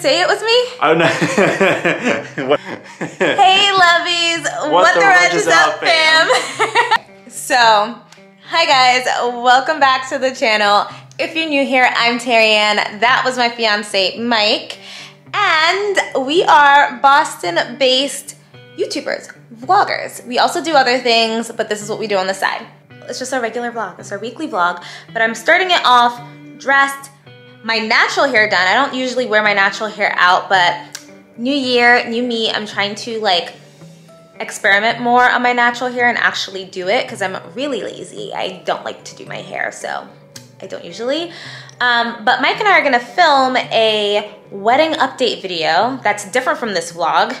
say it was me? Oh no. Hey lovies, what the rudge is up, fam? So, hi guys, welcome back to the channel. If you're new here, I'm Terry-Ann. That was my fiance, Mike. And we are Boston-based YouTubers, vloggers. We also do other things, but this is what we do on the side. It's just our regular vlog, it's our weekly vlog, but I'm starting it off dressed, my natural hair done. I don't usually wear my natural hair out, but new year, new me, I'm trying to like experiment more on my natural hair and actually do it because I'm really lazy. I don't like to do my hair, so I don't usually. But Mike and I are gonna film a wedding update video that's different from this vlog.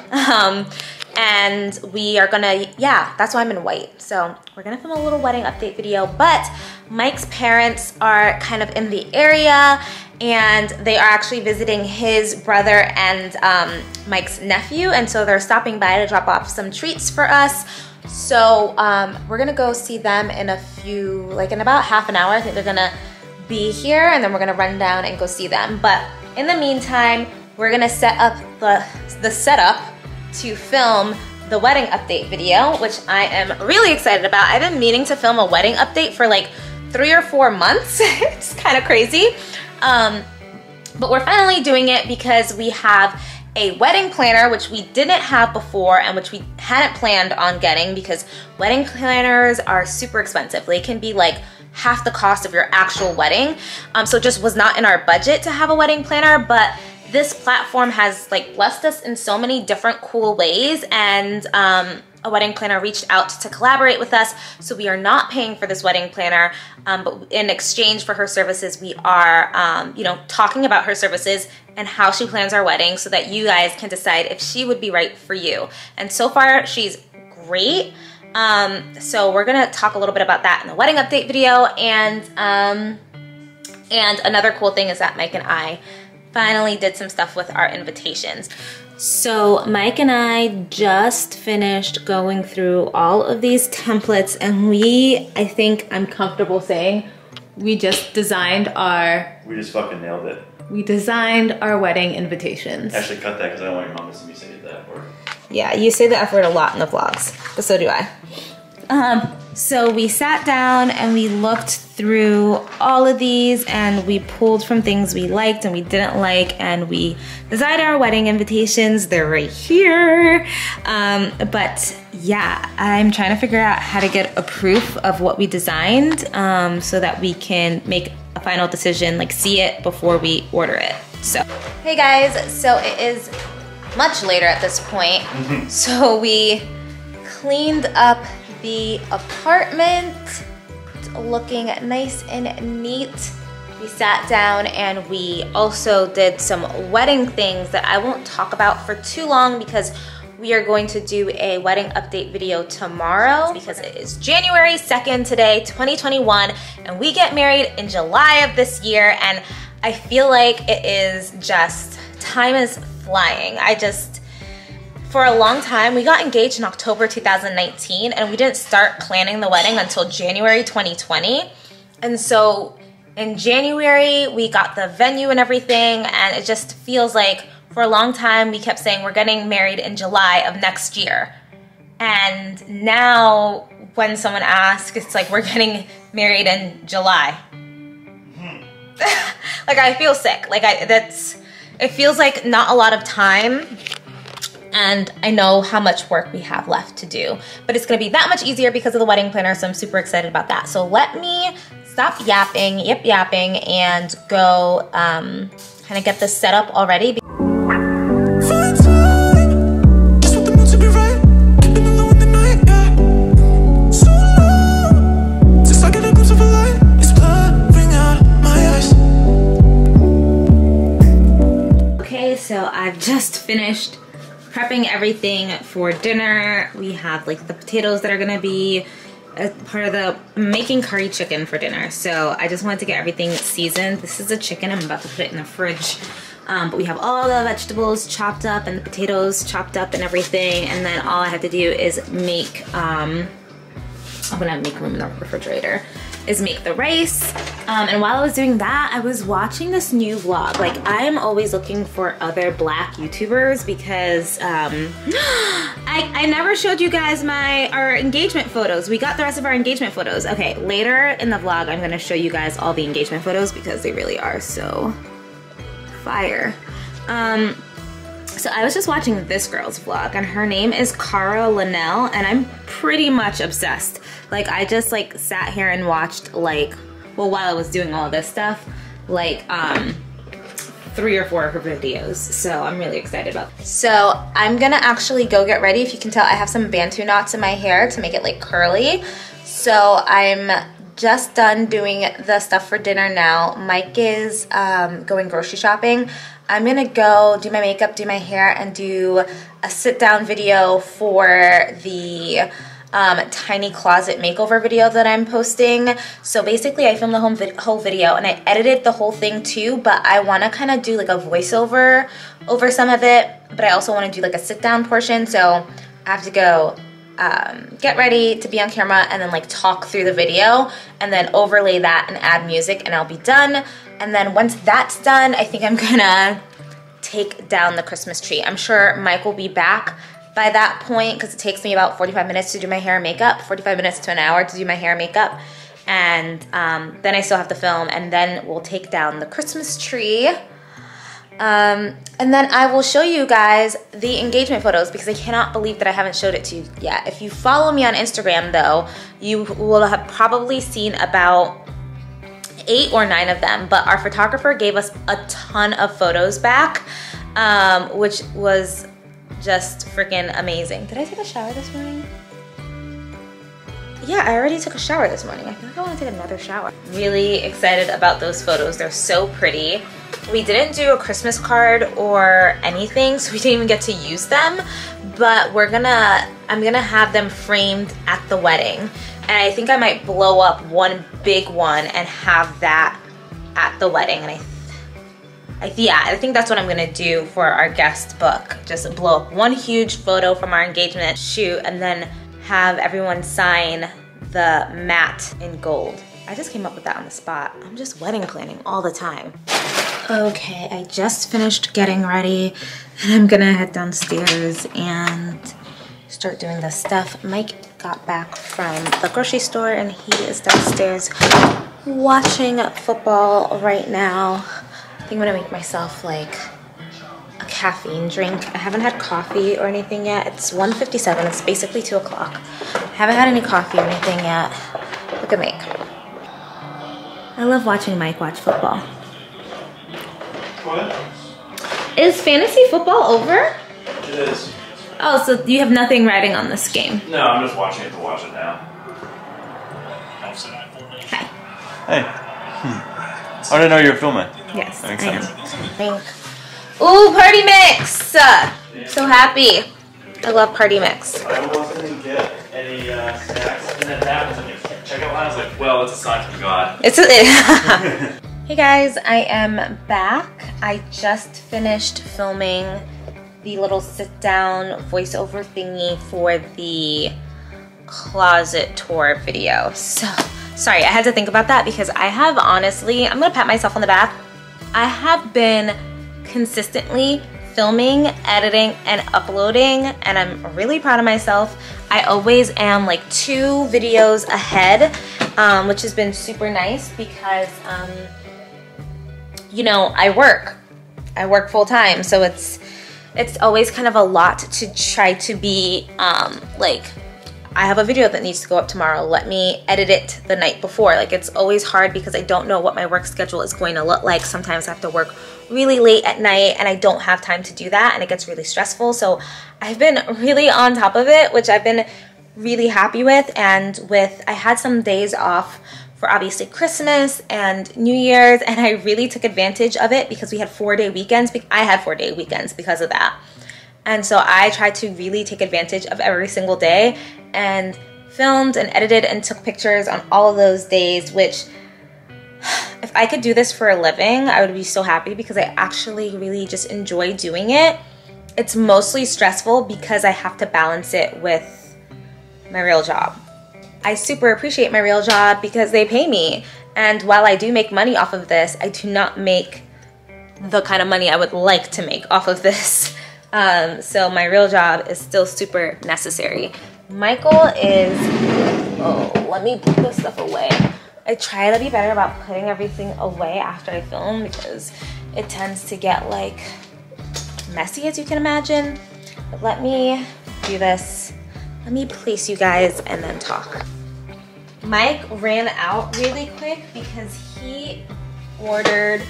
And we are gonna, yeah, that's why I'm in white. So we're gonna film a little wedding update video, but Mike's parents are kind of in the area and they are actually visiting his brother and Mike's nephew. And so they're stopping by to drop off some treats for us. So we're gonna go see them in a few, like in about half an hour. I think they're gonna be here and then we're gonna run down and go see them. But in the meantime, we're gonna set up the setup to film the wedding update video, which I am really excited about. I've been meaning to film a wedding update for like 3 or 4 months. It's kind of crazy. But we're finally doing it because we have a wedding planner, which we didn't have before and which we hadn't planned on getting because wedding planners are super expensive. They can be like half the cost of your actual wedding. So it just was not in our budget to have a wedding planner, but this platform has like blessed us in so many different cool ways, and a wedding planner reached out to collaborate with us. So we are not paying for this wedding planner, but in exchange for her services, we are, you know, talking about her services and how she plans our wedding so that you guys can decide if she would be right for you. And so far she's great. So we're gonna talk a little bit about that in the wedding update video. And another cool thing is that Mike and I finally did some stuff with our invitations. So Mike and I just finished going through all of these templates, and I think I'm comfortable saying, we just designed our... We just fucking nailed it. We designed our wedding invitations. Actually, cut that because I don't want your mom to see me say that word. Yeah, you say the F word a lot in the vlogs, but so do I. So we sat down and we looked through all of these and we pulled from things we liked and we didn't like, and we designed our wedding invitations. They're right here. But yeah, I'm trying to figure out how to get a proof of what we designed so that we can make a final decision, like see it before we order it. So, hey guys, so it is much later at this point. So we cleaned up the apartment, looking nice and neat. We sat down and we also did some wedding things that I won't talk about for too long because we are going to do a wedding update video tomorrow because it is January 2nd today, 2021, and we get married in July of this year, and I feel like it is just, time is flying. For a long time, we got engaged in October 2019 and we didn't start planning the wedding until January 2020. And so in January, we got the venue and everything, and it just feels like for a long time, we kept saying we're getting married in July of next year. And now when someone asks, it's like we're getting married in July. Like I feel sick, like it feels like not a lot of time. And I know how much work we have left to do, but it's gonna be that much easier because of the wedding planner, so I'm super excited about that. So let me stop yapping, and go kind of get this set up already. Okay, so I've just finished prepping everything for dinner. We have like the potatoes that are gonna be a part of the, I'm making curry chicken for dinner. So I just wanted to get everything seasoned. This is a chicken, I'm about to put it in the fridge. But we have all the vegetables chopped up and the potatoes chopped up and everything. And then all I have to do is make, I'm gonna make room in the refrigerator, is make the rice. And while I was doing that, I was watching this new vlog. Like, I am always looking for other black YouTubers because I never showed you guys our engagement photos. We got the rest of our engagement photos. Okay, later in the vlog, I'm gonna show you guys all the engagement photos because they really are so fire. So I was just watching this girl's vlog, and her name is Cara Lanell, and I'm pretty much obsessed. Like, I just like sat here and watched, like, well, while I was doing all this stuff, like 3 or 4 of her videos. So I'm really excited about this. So I'm gonna actually go get ready. If you can tell, I have some bantu knots in my hair to make it like curly. So I'm just done doing the stuff for dinner now. Mike is going grocery shopping. I'm gonna go do my makeup, do my hair, and do a sit-down video for the tiny closet makeover video that I'm posting. So basically, I filmed the whole video, and I edited the whole thing too, but I wanna kinda do like a voiceover over some of it, but I also wanna do like a sit-down portion, so I have to go get ready to be on camera and then like talk through the video and then overlay that and add music, and I'll be done. And then once that's done, I think I'm gonna take down the Christmas tree. I'm sure Mike will be back by that point because it takes me about 45 minutes to do my hair and makeup, 45 minutes to an hour to do my hair and makeup, and then I still have to film, and then we'll take down the Christmas tree. And then I will show you guys the engagement photos because I cannot believe that I haven't showed it to you yet. If you follow me on Instagram though, you will have probably seen about 8 or 9 of them, but our photographer gave us a ton of photos back, which was just freaking amazing. Did I take a shower this morning? Yeah, I already took a shower this morning. I feel like I want to take another shower. Really excited about those photos. They're so pretty. We didn't do a Christmas card or anything, so we didn't even get to use them, but I'm gonna have them framed at the wedding, and I think I might blow up one big one and have that at the wedding, and I think that's what I'm gonna do for our guest book. Just blow up one huge photo from our engagement shoot and then have everyone sign the mat in gold. I just came up with that on the spot. I'm just wedding planning all the time. Okay, I just finished getting ready, and I'm gonna head downstairs and start doing the stuff. Mike got back from the grocery store, and he is downstairs watching football right now. I think I'm gonna make myself like a caffeine drink. I haven't had coffee or anything yet. It's 1:57, it's basically 2 o'clock. I haven't had any coffee or anything yet. Look at Mike. I love watching Mike watch football. What? Is fantasy football over? It is. Oh, so you have nothing riding on this game? No, I'm just watching it to watch it now. Hi. Hey. I didn't know you were filming. Yes, that makes sense. Ooh, party mix! I'm so happy. I love party mix. I wasn't going to get any snacks, and then that was in your checkout line. I was like, well, it's a sign from God. It's a... Hey guys, I am back. I just finished filming the little sit-down voiceover thingy for the closet tour video. So, sorry, I had to think about that because I have honestly, I'm gonna pat myself on the back. I have been consistently filming, editing, and uploading, and I'm really proud of myself. I always am like 2 videos ahead, which has been super nice because, you know, I work full time, so it's always kind of a lot to try to be like, I have a video that needs to go up tomorrow, let me edit it the night before. Like, it's always hard because I don't know what my work schedule is going to look like. Sometimes I have to work really late at night and I don't have time to do that, and it gets really stressful. So I've been really on top of it, which I've been really happy with, and I had some days off for obviously Christmas and New Year's, and I really took advantage of it because we had 4-day weekends. I had 4-day weekends because of that. And so I tried to really take advantage of every single day and filmed and edited and took pictures on all of those days, which if I could do this for a living, I would be so happy because I actually really just enjoy doing it. It's mostly stressful because I have to balance it with my real job. I super appreciate my real job because they pay me, And while I do make money off of this, I do not make the kind of money I would like to make off of this. So my real job is still super necessary. Michael is, oh, let me put this stuff away. I try to be better about putting everything away after I film because it tends to get like messy, as you can imagine. But let me do this. Let me place you guys and then talk. Mike ran out really quick because he ordered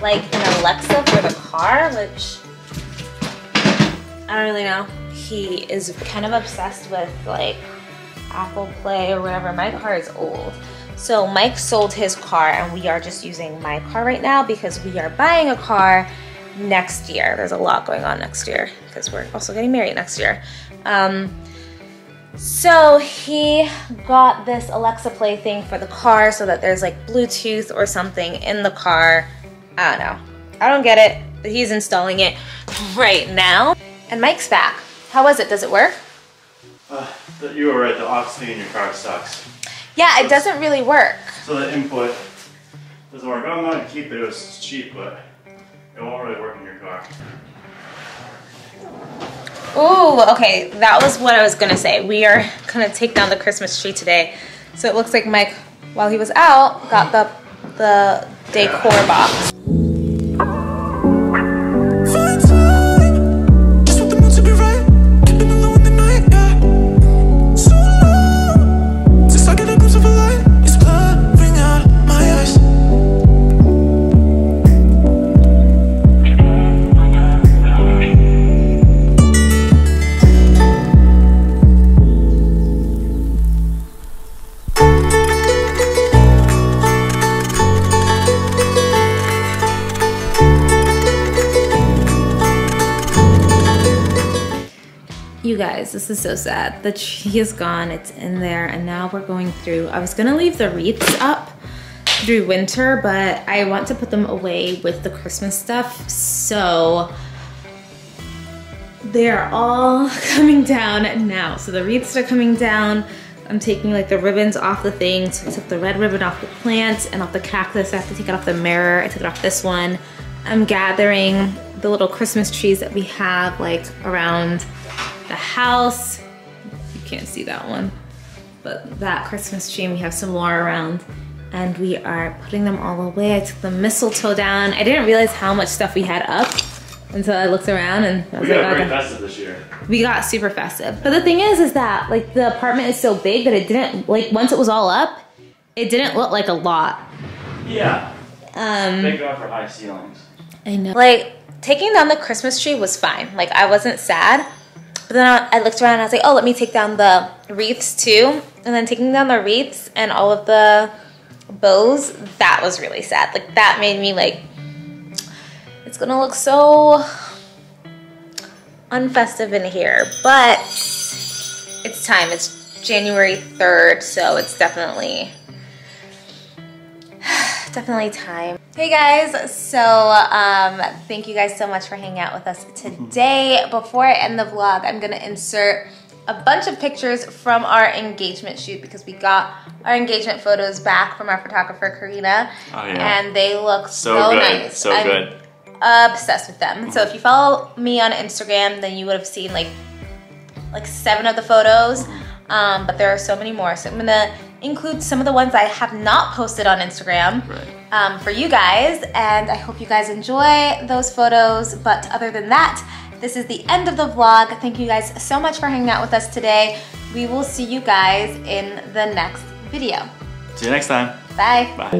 like an Alexa for the car, which I don't really know. He is kind of obsessed with like Apple Play or whatever. My car is old. So Mike sold his car and we are just using my car right now because we are buying a car next year. There's a lot going on next year because we're also getting married next year. So he got this Alexa Play thing for the car so that there's like Bluetooth or something in the car. I don't know. I don't get it, but he's installing it right now. And Mike's back. How was it? Does it work? You were right. The aux in your car sucks. Yeah, it doesn't really work. So the input doesn't work. I'm going to keep it. It was cheap, but it won't really work in your car. Oh, okay, that was what I was gonna say. We are gonna take down the Christmas tree today. So it looks like Mike, while he was out, got the decor box. You guys, this is so sad. The tree is gone, it's in there, and now we're going through. I was gonna leave the wreaths up through winter, but I want to put them away with the Christmas stuff, so they're all coming down now. So the wreaths are coming down. I'm taking like the ribbons off the things. So I took the red ribbon off the plant and off the cactus. I have to take it off the mirror. I took it off this one. I'm gathering the little Christmas trees that we have like around the house. You can't see that one, but that Christmas tree, we have some more around, and we are putting them all away. I took the mistletoe down. I didn't realize how much stuff we had up until I looked around, and I was like, we got festive this year. We got super festive. But the thing is that like the apartment is so big that it didn't, like once it was all up, it didn't look like a lot. Yeah. Thank God for high ceilings. I know. Like taking down the Christmas tree was fine. Like I wasn't sad. But then I looked around and I was like, oh, let me take down the wreaths too. And then taking down the wreaths and all of the bows, that was really sad. Like that made me like, it's gonna look so unfestive in here, but it's time. It's January 3rd, so it's definitely time. Hey guys, so thank you guys so much for hanging out with us today. Before I end the vlog, I'm gonna insert a bunch of pictures from our engagement shoot because we got our engagement photos back from our photographer Karina. Oh, yeah. And they look so good. Nice. So I'm good. Obsessed with them. So if you follow me on Instagram, then you would have seen like 7 of the photos, but there are so many more. So I'm gonna include some of the ones I have not posted on Instagram, right, for you guys, and I hope you guys enjoy those photos. But other than that, this is the end of the vlog. Thank you guys so much for hanging out with us today. We will see you guys in the next video. See you next time. Bye. Bye.